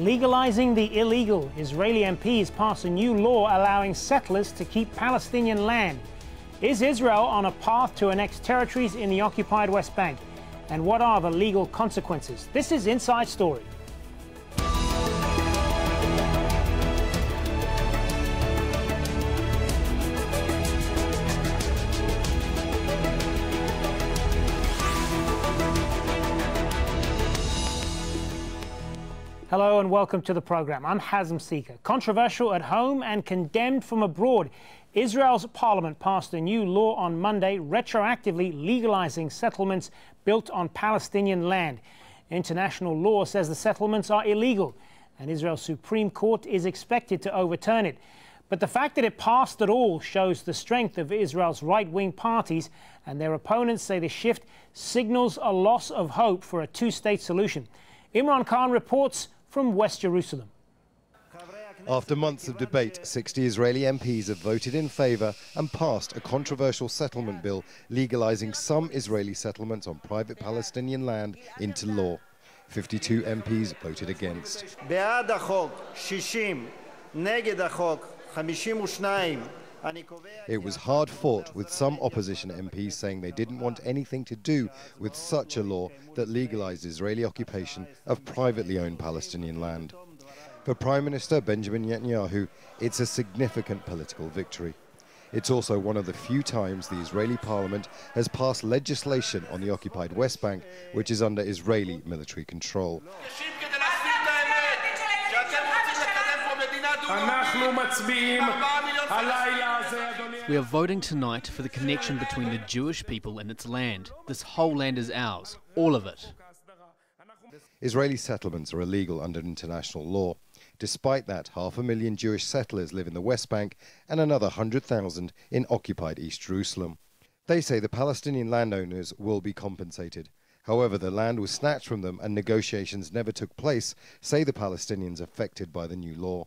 legalizing the illegal. Israeli MPs pass a new law allowing settlers to keep Palestinian land. Is Israel on a path to annex territories in the occupied West Bank? And what are the legal consequences? This is Inside Story. Hello and welcome to the program. I'm Hazem Sika. Controversial at home and condemned from abroad, Israel's parliament passed a new law on Monday retroactively legalizing settlements built on Palestinian land. International law says the settlements are illegal, and Israel's Supreme Court is expected to overturn it. But the fact that it passed at all shows the strength of Israel's right-wing parties, and their opponents say the shift signals a loss of hope for a two-state solution. Imran Khan reports from West Jerusalem. After months of debate, 60 Israeli MPs have voted in favour and passed a controversial settlement bill legalising some Israeli settlements on private Palestinian land into law. 52 MPs voted against. It was hard fought, with some opposition MPs saying they didn't want anything to do with such a law that legalised Israeli occupation of privately owned Palestinian land. For Prime Minister Benjamin Netanyahu, it's a significant political victory. It's also one of the few times the Israeli parliament has passed legislation on the occupied West Bank, which is under Israeli military control. We are voting tonight for the connection between the Jewish people and its land. This whole land is ours, all of it. Israeli settlements are illegal under international law. Despite that, 500,000 Jewish settlers live in the West Bank and another 100,000 in occupied East Jerusalem. They say the Palestinian landowners will be compensated. However, the land was snatched from them and negotiations never took place, say the Palestinians affected by the new law.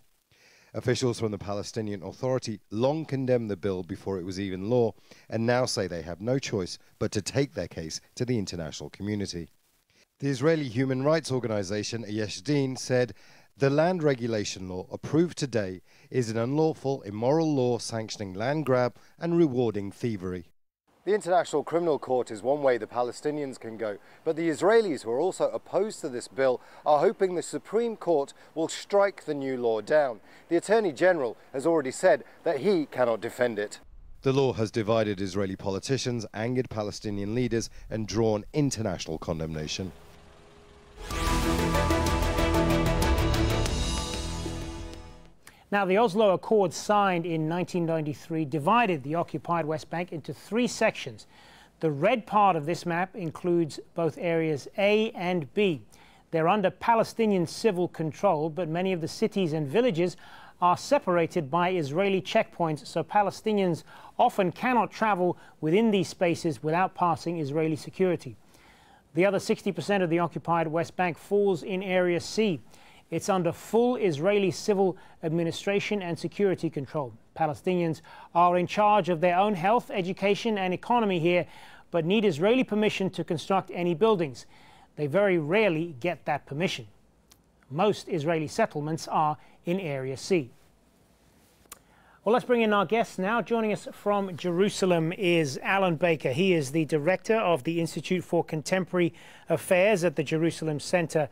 Officials from the Palestinian Authority long condemned the bill before it was even law, and now say they have no choice but to take their case to the international community. The Israeli human rights organization Yesh Din said, "The land regulation law approved today is an unlawful, immoral law sanctioning land grab and rewarding thievery." The International Criminal Court is one way the Palestinians can go, but the Israelis, who are also opposed to this bill, are hoping the Supreme Court will strike the new law down. The Attorney General has already said that he cannot defend it. The law has divided Israeli politicians, angered Palestinian leaders, and drawn international condemnation. Now, the Oslo Accord, signed in 1993, divided the occupied West Bank into three sections. The red part of this map includes both areas A and B. They're under Palestinian civil control, but many of the cities and villages are separated by Israeli checkpoints, so Palestinians often cannot travel within these spaces without passing Israeli security. The other 60% of the occupied West Bank falls in Area C. It's under full Israeli civil administration and security control. Palestinians are in charge of their own health, education and economy here, but need Israeli permission to construct any buildings. They very rarely get that permission. Most Israeli settlements are in Area C. Well, let's bring in our guests now. Joining us from Jerusalem is Alan Baker. He is the director of the Institute for Contemporary Affairs at the Jerusalem Center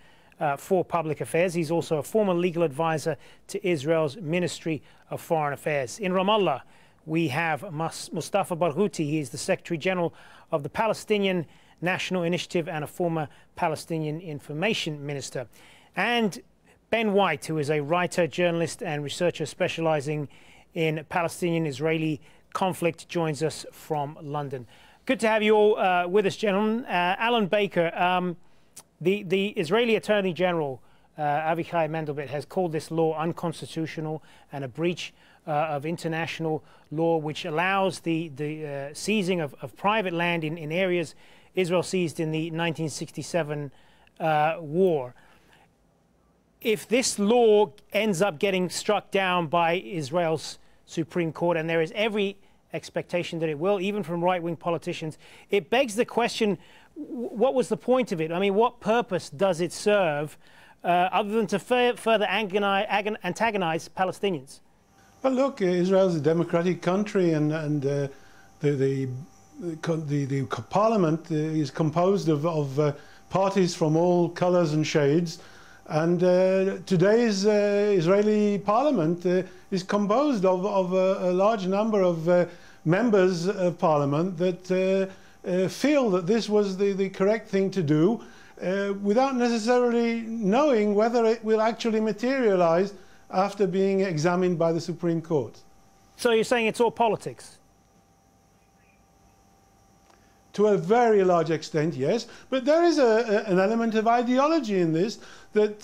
for Public Affairs. He's also a former legal advisor to Israel's Ministry of Foreign Affairs. In Ramallah, we have Mas Mustafa Barghouti. He is the Secretary General of the Palestinian National Initiative and a former Palestinian Information Minister. And Ben White, who is a writer, journalist, and researcher specializing in Palestinian-Israeli conflict, joins us from London. Good to have you all with us, gentlemen. Alan Baker, The Israeli Attorney General, Avichai Mandelblit, has called this law unconstitutional and a breach of international law, which allows the seizing of private land in areas Israel seized in the 1967 war. If this law ends up getting struck down by Israel's Supreme Court, and there is every expectation that it will, even from right-wing politicians, it begs the question, what was the point of it? I mean, what purpose does it serve other than to further antagonize Palestinians? Well, look, Israel is a democratic country, and the parliament is composed of parties from all colors and shades. And today's Israeli parliament is composed of a large number of members of parliament that feel that this was the correct thing to do without necessarily knowing whether it will actually materialize after being examined by the Supreme Court. So you're saying it's all politics? To a very large extent, yes. But there is an element of ideology in this, that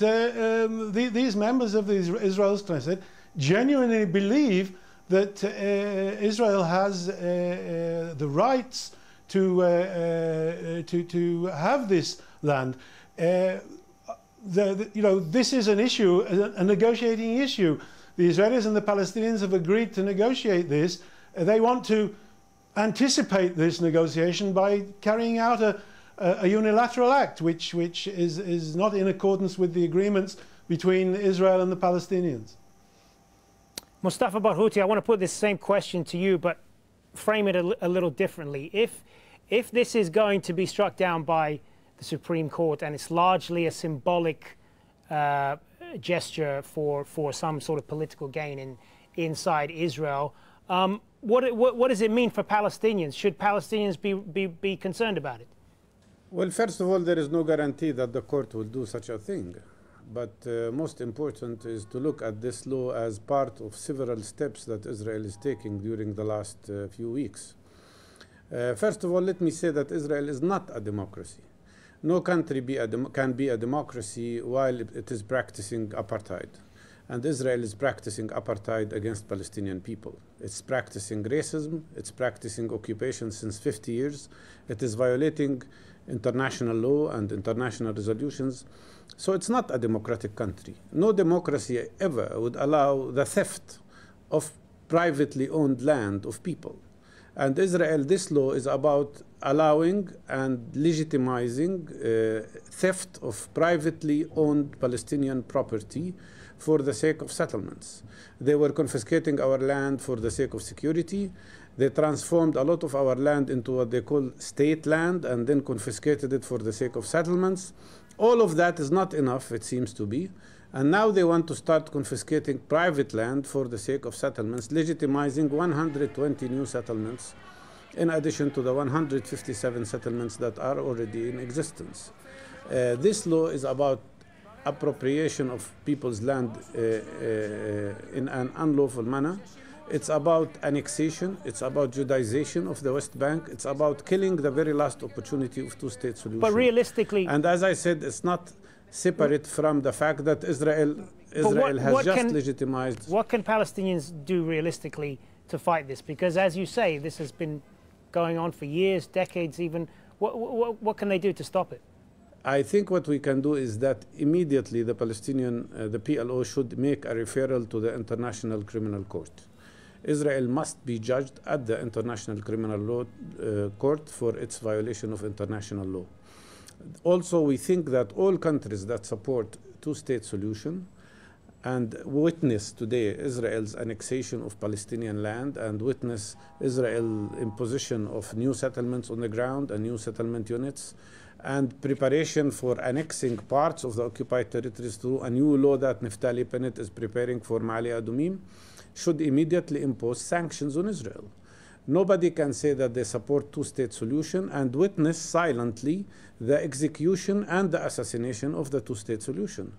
these members of the Israel's Knesset genuinely believe that Israel has the rights to have this land. You know, this is an issue, a negotiating issue. The Israelis and the Palestinians have agreed to negotiate this. They want to anticipate this negotiation by carrying out a unilateral act, which is not in accordance with the agreements between Israel and the Palestinians. Mustafa Barghouti, I want to put this same question to you, but frame it a little differently. If this is going to be struck down by the Supreme Court, and it's largely a symbolic gesture for some sort of political gain inside Israel, what does it mean for Palestinians? Should Palestinians be concerned about it? Well, first of all, there is no guarantee that the court will do such a thing. But most important is to look at this law as part of several steps that Israel is taking during the last few weeks. First of all, let me say that Israel is not a democracy. No country can be a democracy while it is practicing apartheid. And Israel is practicing apartheid against Palestinian people. It's practicing racism, it's practicing occupation since 50 years, it is violating international law and international resolutions. So it's not a democratic country. No democracy ever would allow the theft of privately owned land of people. And Israel, this law is about allowing and legitimizing theft of privately owned Palestinian property for the sake of settlements. They were confiscating our land for the sake of security. They transformed a lot of our land into what they call state land and then confiscated it for the sake of settlements. All of that is not enough, it seems to be. And now they want to start confiscating private land for the sake of settlements, legitimizing 120 new settlements in addition to the 157 settlements that are already in existence. This law is about appropriation of people's land in an unlawful manner. It's about annexation, it's about Judaization of the West Bank, it's about killing the very last opportunity of two-state solution. But realistically... And as I said, it's not separate from the fact that Israel has just legitimized... What can Palestinians do realistically to fight this? Because as you say, this has been going on for years, decades even. What can they do to stop it? I think what we can do is that immediately the Palestinian, the PLO should make a referral to the International Criminal Court. Israel must be judged at the International Criminal Law Court for its violation of international law. Also, we think that all countries that support two-state solution and witness today Israel's annexation of Palestinian land and witness Israel's imposition of new settlements on the ground and new settlement units and preparation for annexing parts of the occupied territories through a new law that Naftali Bennett is preparing for Ma'ale Adumim, should immediately impose sanctions on Israel. Nobody can say that they support two-state solution and witness silently the execution and the assassination of the two-state solution.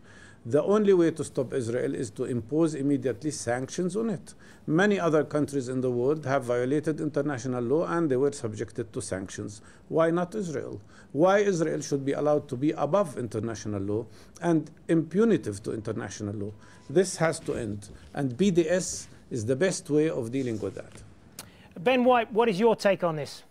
The only way to stop Israel is to impose immediately sanctions on it. Many other countries in the world have violated international law and they were subjected to sanctions. Why not Israel? Why Israel should be allowed to be above international law and impunitive to international law? This has to end. And BDS is the best way of dealing with that. Ben White, what is your take on this?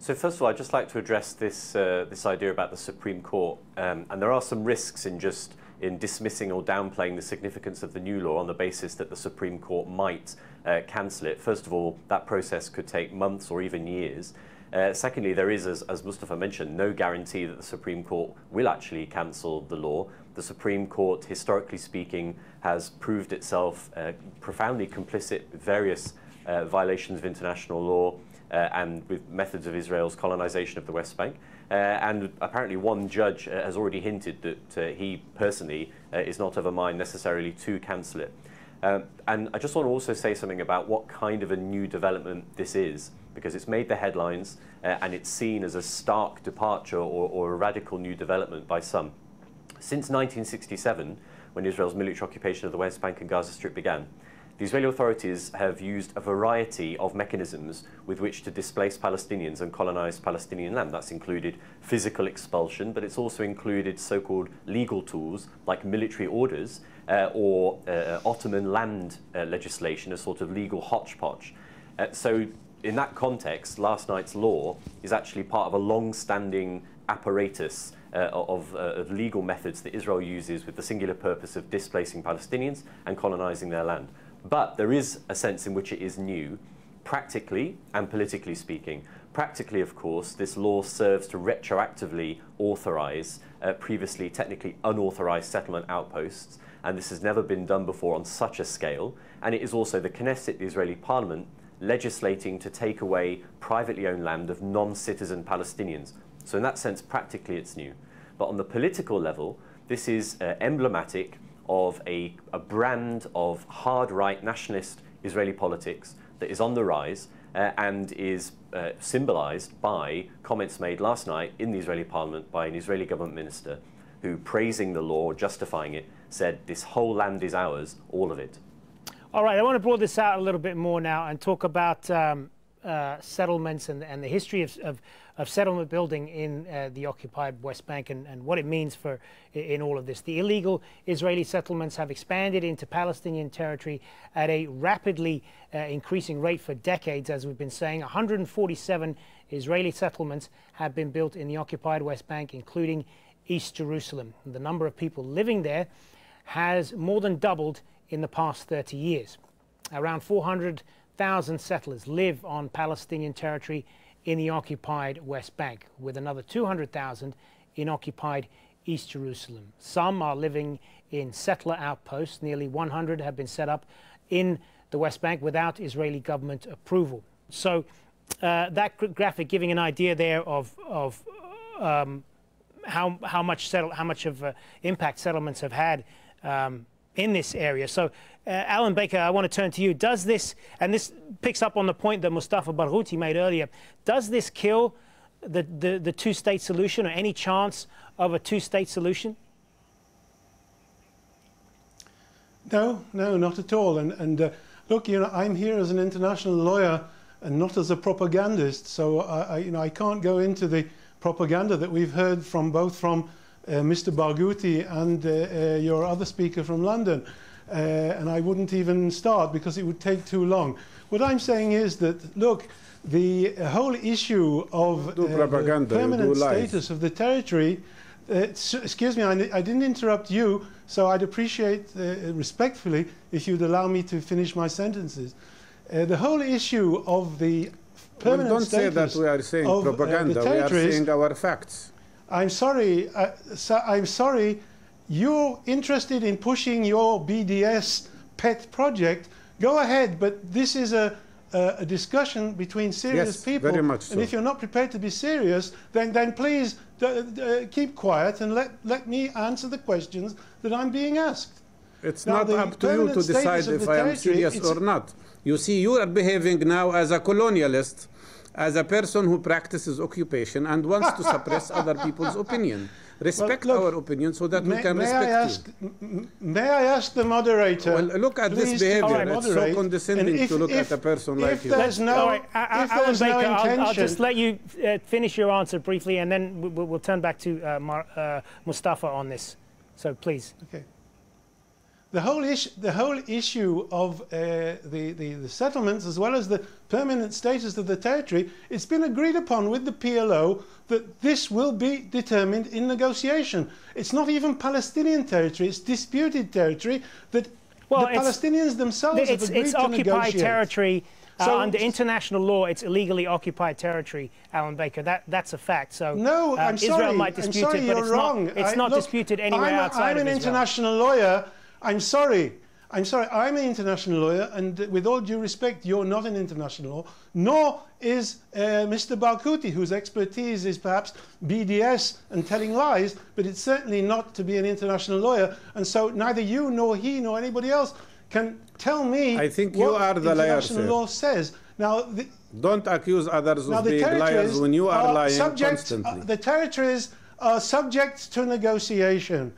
So first of all, I'd just like to address this, this idea about the Supreme Court. And there are some risks in just dismissing or downplaying the significance of the new law on the basis that the Supreme Court might cancel it. First of all, that process could take months or even years. Secondly, there is, as Mustafa mentioned, no guarantee that the Supreme Court will actually cancel the law. The Supreme Court, historically speaking, has proved itself profoundly complicit with various violations of international law and with methods of Israel's colonization of the West Bank. And apparently one judge has already hinted that he personally is not of a mind necessarily to cancel it. And I just want to also say something about what kind of a new development this is, because it's made the headlines and it's seen as a stark departure or a radical new development by some. Since 1967, when Israel's military occupation of the West Bank and Gaza Strip began, the Israeli authorities have used a variety of mechanisms with which to displace Palestinians and colonize Palestinian land. That's included physical expulsion, but it's also included so-called legal tools like military orders or Ottoman land legislation, a sort of legal hodgepodge. So in that context, last night's law is actually part of a long-standing apparatus of legal methods that Israel uses with the singular purpose of displacing Palestinians and colonizing their land. But there is a sense in which it is new, practically and politically speaking. Practically, of course, this law serves to retroactively authorize previously technically unauthorized settlement outposts, and this has never been done before on such a scale. And it is also the Knesset, the Israeli parliament, legislating to take away privately owned land of non-citizen Palestinians. So in that sense, practically it's new. But on the political level, this is emblematic of a brand of hard right nationalist Israeli politics that is on the rise and is symbolized by comments made last night in the Israeli parliament by an Israeli government minister who, praising the law, justifying it, said this whole land is ours, all of it. All right, I want to broaden this out a little bit more now and talk about settlements and the history of settlement building in the occupied West Bank and what it means for in all of this. The illegal Israeli settlements have expanded into Palestinian territory at a rapidly increasing rate for decades, as we've been saying. 147 Israeli settlements have been built in the occupied West Bank, including East Jerusalem. The number of people living there has more than doubled in the past 30 years. Around 400,000 settlers live on Palestinian territory in the occupied West Bank, with another 200,000 in occupied East Jerusalem. Some are living in settler outposts. Nearly 100 have been set up in the West Bank without Israeli government approval. So that graphic giving an idea there of how much of impact settlements have had in this area. So Alan Baker, I want to turn to you. Does this, and this picks up on the point that Mustafa Barghouti made earlier, does this kill the two-state solution or any chance of a two-state solution? No, no, not at all. And look, you know, I'm here as an international lawyer and not as a propagandist. So I can't go into the propaganda that we've heard from both from Mr. Barghouti and your other speaker from London, and I wouldn't even start because it would take too long. What I'm saying is that, look, the whole issue of the permanent status of the territory, excuse me, I didn't interrupt you, so I'd appreciate, respectfully, if you'd allow me to finish my sentences. The whole issue of the permanent status we are saying of propaganda, the territories, we are saying our facts. I'm sorry, you're interested in pushing your BDS pet project. Go ahead, but this is a discussion between serious people. Very much so. And if you're not prepared to be serious, then please keep quiet and let me answer the questions that I'm being asked. It's now, not up to you to decide if I am serious or not. You see, you are behaving now as a colonialist, as a person who practices occupation and wants to suppress other people's opinion. Respect our opinion so that we can respect you. May I ask the moderator? Well, look at this behavior. It's so condescending to look at a person like you. Alan Baker, I'll just let you finish your answer briefly, and then we'll turn back to Mustafa on this. So please. Okay. The whole issue of the settlements, as well as the permanent status of the territory, it's been agreed upon with the PLO that this will be determined in negotiation. It's not even Palestinian territory, it's disputed territory that the Palestinians themselves have agreed to negotiate. It's occupied territory So under international law, it's illegally occupied territory, Alan Baker. That's a fact. So no, I'm sorry. Israel might dispute it, but it's wrong. It's not disputed anywhere outside of Israel. I'm an international lawyer. I'm sorry. I'm an international lawyer, and with all due respect, you're not an international lawyer. Nor is Mr. Barghouti, whose expertise is perhaps BDS and telling lies, but it's certainly not to be an international lawyer. And so neither you nor he nor anybody else can tell me what international law says. Now, don't accuse others of being liars when you are lying constantly. The territories are subject to negotiation.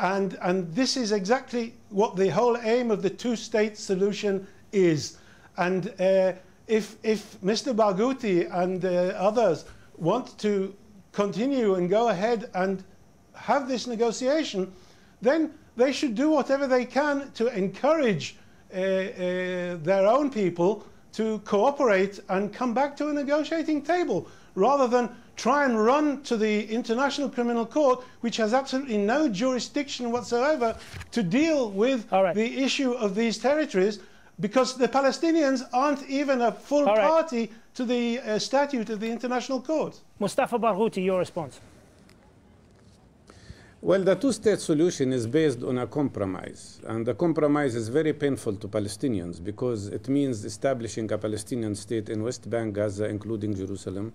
And this is exactly what the whole aim of the two-state solution is. And if Mr. Barghouti and others want to continue and go ahead and have this negotiation, then they should do whatever they can to encourage their own people to cooperate and come back to a negotiating table, rather than try and run to the International Criminal Court, which has absolutely no jurisdiction whatsoever to deal with the issue of these territories, because the Palestinians aren't even a full party to the statute of the International Court. Mustafa Barghouti, your response. Well, the two-state solution is based on a compromise, and the compromise is very painful to Palestinians because it means establishing a Palestinian state in West Bank, Gaza, including Jerusalem,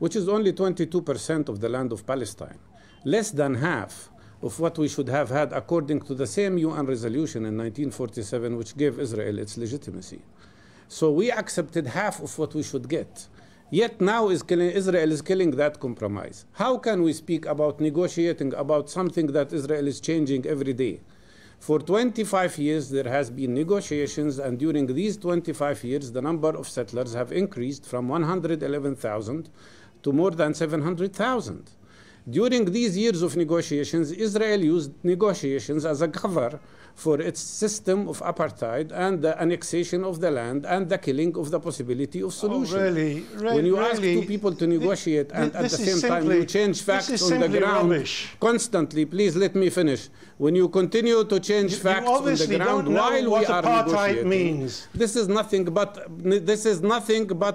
which is only 22% of the land of Palestine, less than half of what we should have had according to the same UN resolution in 1947, which gave Israel its legitimacy. So we accepted half of what we should get. Yet now Israel is killing that compromise. How can we speak about negotiating about something that Israel is changing every day? For 25 years, there has been negotiations, and during these 25 years, the number of settlers have increased from 111,000 to more than 700,000. During these years of negotiations, Israel used negotiations as a cover for its system of apartheid and the annexation of the land and the killing of the possibility of solution. When you ask two people to negotiate and at the same time you change facts on the ground constantly, please let me finish. When you continue to change facts on the ground while we are negotiating, this is nothing but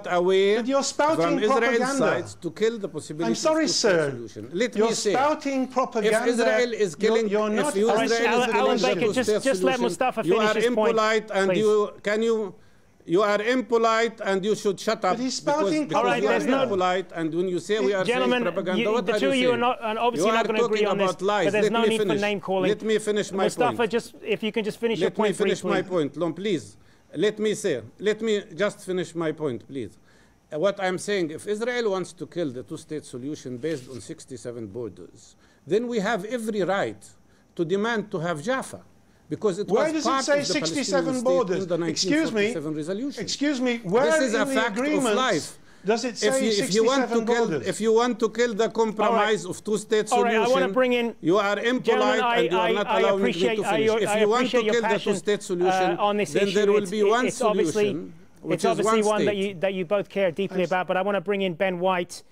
a way from Israel's side to kill the possibility of solution. Let me say, if Israel is killing, just let Mustafa finish his point. You are impolite, and you should shut up. But he's spouting propaganda. All right, you are impolite, and when you say we are saying propaganda, you are not going to agree on this. But there's no need for name calling. Let me finish my point. Mustafa, if you can just finish your point briefly. Let me finish my point, please. Let me just finish my point, please. What I'm saying, if Israel wants to kill the two-state solution based on 67 borders, then we have every right to demand to have Jaffa, because it was part of the Palestinian state in the 1947 resolution. Excuse me, where in the agreement does it say 67 borders? If you want to kill the compromise of two-state solution, you are impolite and you are not allowing me to finish. If you want to kill the two-state solution, then there will be one solution, which is one state. That you both care deeply about, but I want to bring in Ben White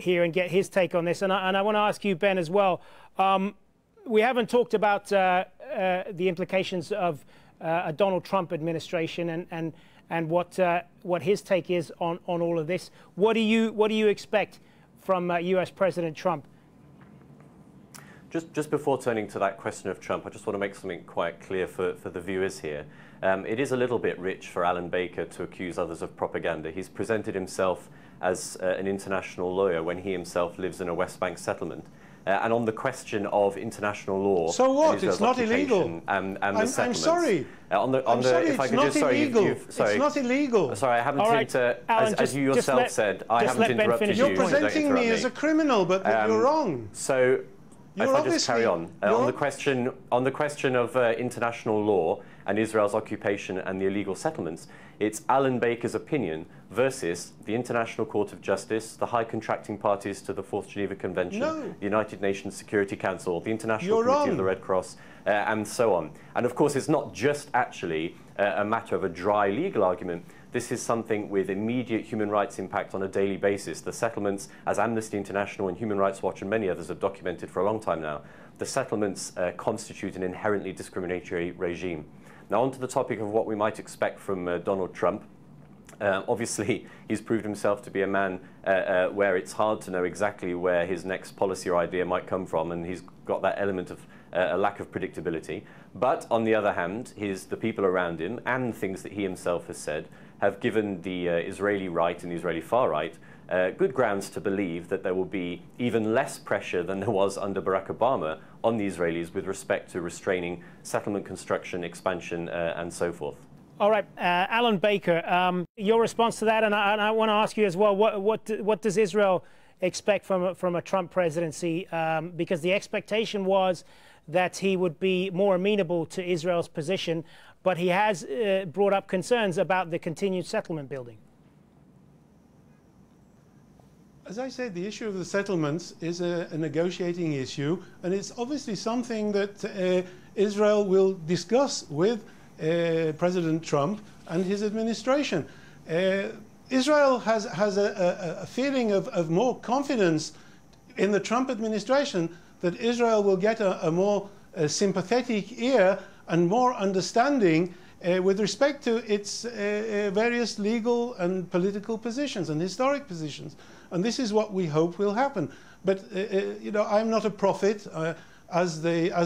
here and get his take on this. And I want to ask you, Ben, as well. We haven't talked about the implications of a Donald Trump administration and what his take is on all of this. What do you expect from U.S. President Trump? Just before turning to that question of Trump, I just want to make something quite clear for the viewers here. It is a little bit rich for Alan Baker to accuse others of propaganda. He's presented himself as an international lawyer when he himself lives in a West Bank settlement. And on the question of international law, so what? It's not illegal. I'm sorry. It's not illegal. Sorry, I haven't interrupted you. You're presenting me as a criminal, but you're wrong. So if I just carry on on the question of international law and Israel's occupation and the illegal settlements, it's Alan Baker's opinion versus the International Court of Justice, the high contracting parties to the Fourth Geneva Convention, the United Nations Security Council, the International Committee of the Red Cross, and so on. And of course, it's not just actually a matter of a dry legal argument. This is something with immediate human rights impact on a daily basis. The settlements, as Amnesty International and Human Rights Watch and many others have documented for a long time now, the settlements constitute an inherently discriminatory regime. Now, on to the topic of what we might expect from Donald Trump. Obviously, he's proved himself to be a man where it's hard to know exactly where his next policy or idea might come from, and he's got that element of a lack of predictability. But on the other hand, the people around him and things that he himself has said have given the Israeli right and the Israeli far right good grounds to believe that there will be even less pressure than there was under Barack Obama on the Israelis with respect to restraining settlement construction, expansion, and so forth. All right, Alan Baker, your response to that, and I want to ask you as well, what does Israel expect from a Trump presidency? Because the expectation was that he would be more amenable to Israel's position, but he has brought up concerns about the continued settlement building. As I said, the issue of the settlements is a negotiating issue, and it's obviously something that Israel will discuss with President Trump and his administration. Israel has a feeling of more confidence in the Trump administration that Israel will get a more sympathetic ear and more understanding with respect to its various legal and political positions and historic positions. And this is what we hope will happen. But, you know, I'm not a prophet. As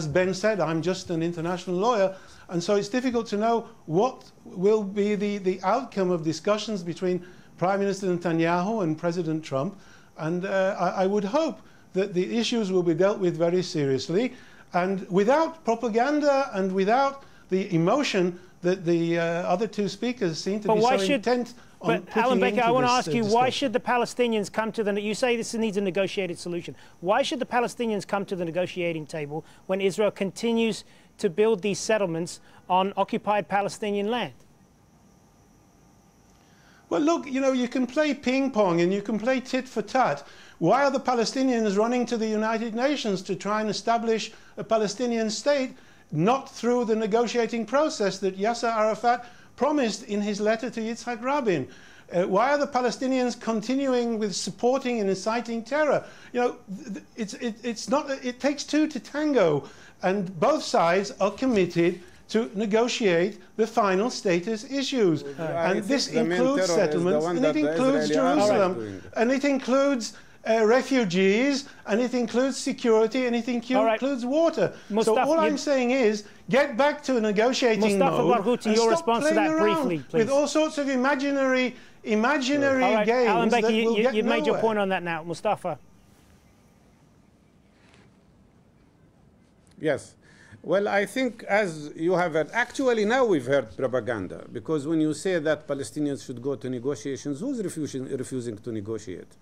Ben said, I'm just an international lawyer, and so it's difficult to know what will be the outcome of discussions between Prime Minister Netanyahu and President Trump. And I would hope that the issues will be dealt with very seriously and without propaganda and without the emotion that the other two speakers seem to be so intent on. But Alan Baker, I want to ask you, why should the Palestinians come to the... You say this needs a negotiated solution. Why should the Palestinians come to the negotiating table when Israel continues to build these settlements on occupied Palestinian land? Well, look, you know, you can play ping pong and you can play tit for tat. Why are the Palestinians running to the United Nations to try and establish a Palestinian state? Not through the negotiating process that Yasser Arafat promised in his letter to Yitzhak Rabin. Why are the Palestinians continuing with supporting and inciting terror? You know, it takes two to tango, and both sides are committed to negotiate the final status issues. And this includes settlements, and it includes Jerusalem, and it includes refugees, and it includes security, and it includes water. Mustafa, so all I'm saying is, get back to a negotiating mode and your stop playing around briefly, with all sorts of imaginary games. Alan Baker, you've made your point on that now. Mustafa. Yes. Well, I think as you have heard, actually now we've heard propaganda, because when you say that Palestinians should go to negotiations, who's refusing to negotiate?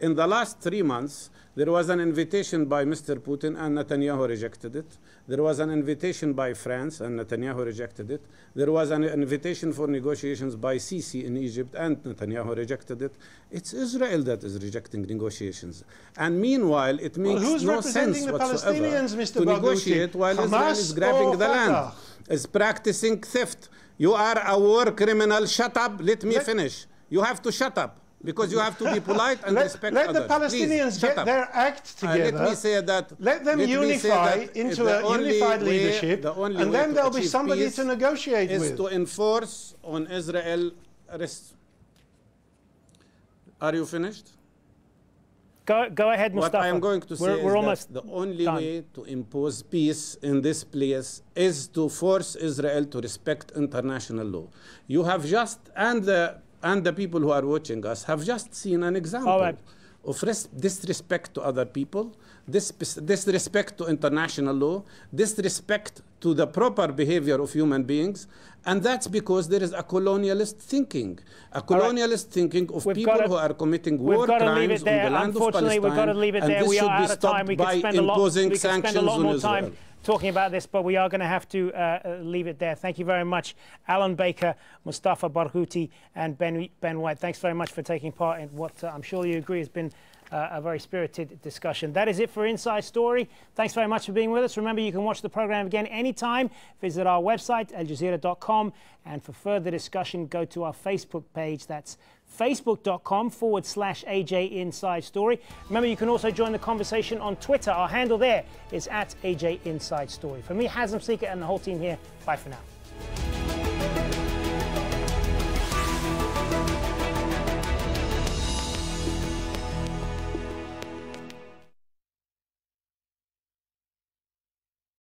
In the last 3 months, there was an invitation by Mr. Putin and Netanyahu rejected it. There was an invitation by France and Netanyahu rejected it. There was an invitation for negotiations by Sisi in Egypt and Netanyahu rejected it. It's Israel that is rejecting negotiations. And meanwhile, it makes no sense whatsoever to negotiate while Israel is grabbing the land, is practicing theft. You are a war criminal. Shut up. Let me finish. You have to shut up, because you have to be polite and respect others. Let the Palestinians get their act together. Let me say that. Let them unify into a unified leadership, and then there'll be somebody to negotiate with. Is to enforce on Israel arrest. Are you finished? Go ahead, Mustafa. What I am going to say is that the only way to impose peace in this place is to force Israel to respect international law. You have just and the people who are watching us have just seen an example of disrespect to other people, disrespect to international law, disrespect to the proper behavior of human beings, and that's because there is a colonialist thinking, thinking of people who are committing war crimes on the land of Palestine, and this should be stopped by imposing sanctions on Israel. Talking about this, but we are going to have to leave it there. Thank you very much, Alan Baker, Mustafa Barghouti, and Ben White. Thanks very much for taking part in what I'm sure you agree has been a very spirited discussion. That is it for Inside Story. Thanks very much for being with us. Remember, you can watch the program again anytime. Visit our website, aljazeera.com, and for further discussion, go to our Facebook page. That's facebook.com/AJ Inside Story. Remember, you can also join the conversation on Twitter. Our handle there is @AJ Inside Story. For me, Hazem Sika, and the whole team here, bye for now.